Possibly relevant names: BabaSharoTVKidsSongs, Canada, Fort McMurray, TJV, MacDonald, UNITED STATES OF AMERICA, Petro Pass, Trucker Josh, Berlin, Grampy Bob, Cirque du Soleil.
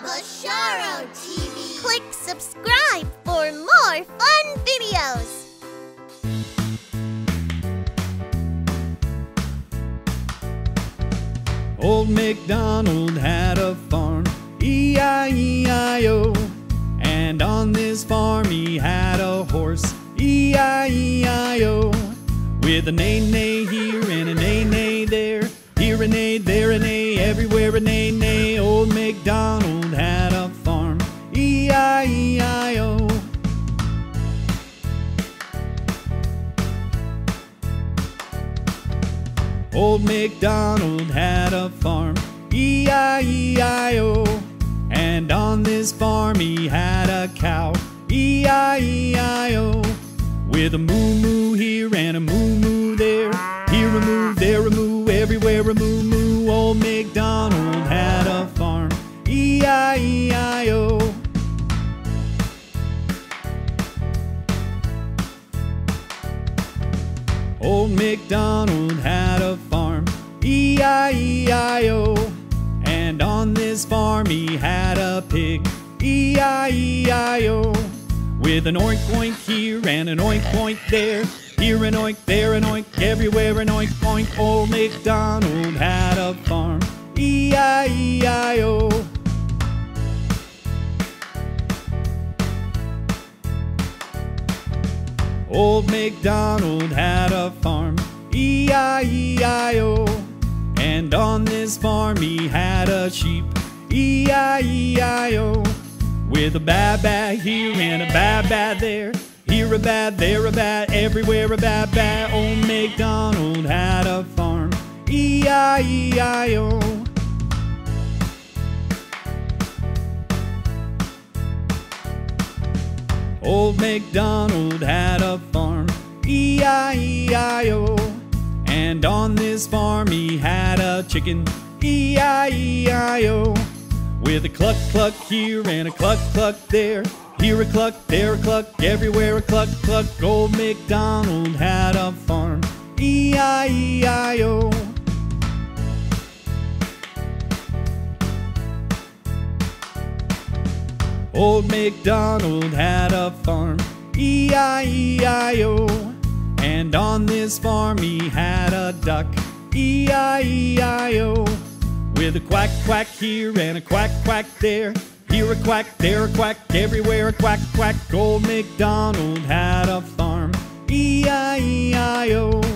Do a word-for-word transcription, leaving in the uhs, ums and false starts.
BabaSharo T V. Click subscribe for more fun videos. Old MacDonald had a farm, E I E I O. And on this farm he had a horse, E I E I O. With a neigh-neigh here and a neigh-neigh there, here a neigh, there a neigh, everywhere a neigh-neigh. Old MacDonald had a farm, E I E I O. Old MacDonald had a farm, E I E I O. And on this farm he had a cow, E I E I O. With a moo-moo here and a moo-moo there, here a moo, there a moo, everywhere a moo-moo. Old MacDonald had a farm, E I E I O. Old MacDonald had a farm, E I E I O. And on this farm he had a pig, E I E I O. With an oink oink here and an oink oink there, here an oink, there an oink, everywhere an oink oink. Old MacDonald had a farm, E I E I O. Old MacDonald had a farm, E I E I O. And on this farm he had a sheep, E I E I O. With a ba-ba here and a ba-ba there, here a ba, there a ba, everywhere a ba-ba. Old MacDonald had a farm, E I E I O. Old MacDonald had a farm, E I E I O. And on this farm he had a chicken, E I E I O. With a cluck cluck here and a cluck cluck there, here a cluck, there a cluck, everywhere a cluck cluck. Old MacDonald had a farm, E I E I O. Old MacDonald had a farm, E I E I O. And on this farm he had a duck, E I E I O. With a quack quack here and a quack quack there, here a quack, there a quack, everywhere a quack quack. Old MacDonald had a farm, E I E I O.